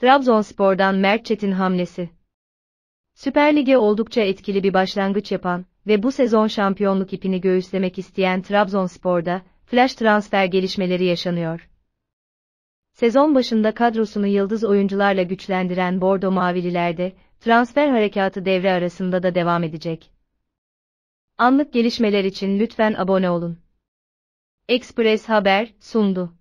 Trabzonspor'dan Mert Çetin hamlesi. Süper Lig'e oldukça etkili bir başlangıç yapan ve bu sezon şampiyonluk ipini göğüslemek isteyen Trabzonspor'da flash transfer gelişmeleri yaşanıyor. Sezon başında kadrosunu yıldız oyuncularla güçlendiren Bordo Mavililerde transfer harekatı devre arasında da devam edecek. Anlık gelişmeler için lütfen abone olun. Ekspress Haber sundu.